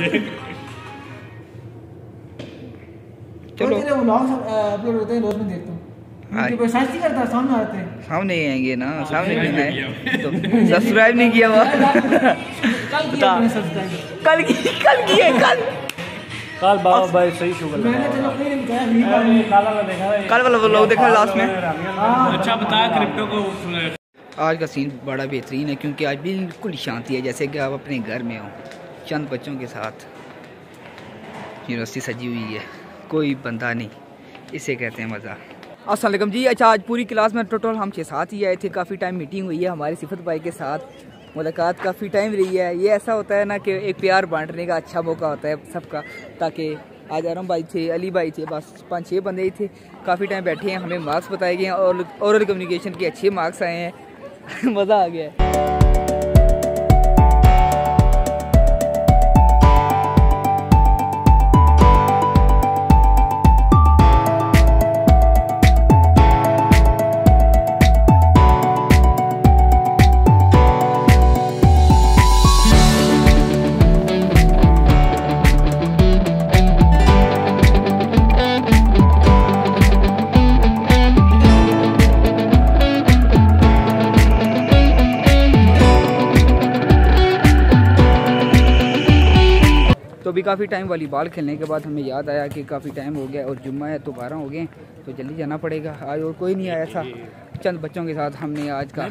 Upload होते हैं रोज में देखता हूँ, करता सामने आते हैं, सामने ही आएंगे ना, सामने नहीं सब्सक्राइब नहीं किया हुआ कल बाबा भाई सही शुगर कल वाला ब्लॉग देखा लास्ट में अच्छा बताया क्रिप्टो को। आज का सीन बड़ा बेहतरीन है क्योंकि आज बिल्कुल शांति है जैसे कि आप अपने घर में हो, चंद बच्चों के साथ यूनिवर्सिटी सजी हुई है, कोई बंदा नहीं, इसे कहते हैं मज़ा। अस्सलाम वालेकुम जी। अच्छा आज पूरी क्लास में टोटल हम 6-7 ही आए थे, काफ़ी टाइम मीटिंग हुई है हमारे सिफत भाई के साथ, मुलाकात काफ़ी टाइम रही है। ये ऐसा होता है ना कि एक प्यार बांटने का अच्छा मौका होता है सबका, ताकि आज आरम भाई थे, अली भाई थे, बस 5-6 बंदे ही थे, काफ़ी टाइम बैठे हैं, हमें मार्क्स बताए गए हैं और ओरल कम्युनिकेशन के अच्छे मार्क्स आए हैं मज़ा आ गया है। तो भी काफ़ी टाइम वॉलीबॉल खेलने के बाद हमें याद आया कि काफ़ी टाइम हो गया और जुम्मा है तो 12 हो गए, तो जल्दी जाना पड़ेगा। आज और कोई नहीं आया था, चंद बच्चों के साथ हमने आज का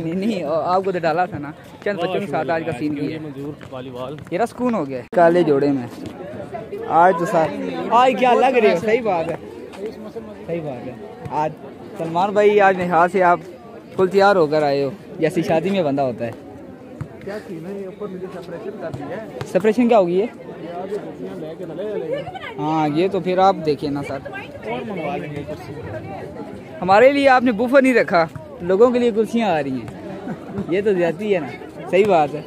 नहीं आपको तो डाला था ना, चंद बच्चों के साथ आज का सीन किया, मेरा सुकून हो गया काले जोड़े में आज तो साथ। आज क्या लग रही है, सही बात है, सही बात है। आज सलमान भाई आज निहाल से आप फुल तैयार होकर आए हो जैसी शादी में बंदा होता है। क्या सप्रेशन क्या होगी ये? हाँ ये तो फिर आप देखिए ना सर, हमारे लिए आपने बुफर नहीं रखा, लोगों के लिए कुर्सियाँ आ रही हैं ये तो ज्यादती है ना, सही बात है।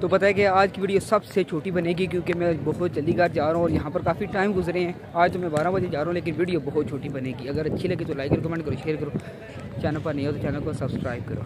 तो पता है कि आज की वीडियो सबसे छोटी बनेगी क्योंकि मैं बहुत जल्दी घर जा रहा हूँ और यहाँ पर काफ़ी टाइम गुजरे हैं, आज तो मैं 12 बजे जा रहा हूँ लेकिन वीडियो बहुत छोटी बनेगी। अगर अच्छी लगे तो लाइक करो, कमेंट करो, शेयर करो, चैनल पर नहीं हो तो चैनल को सब्सक्राइब करो।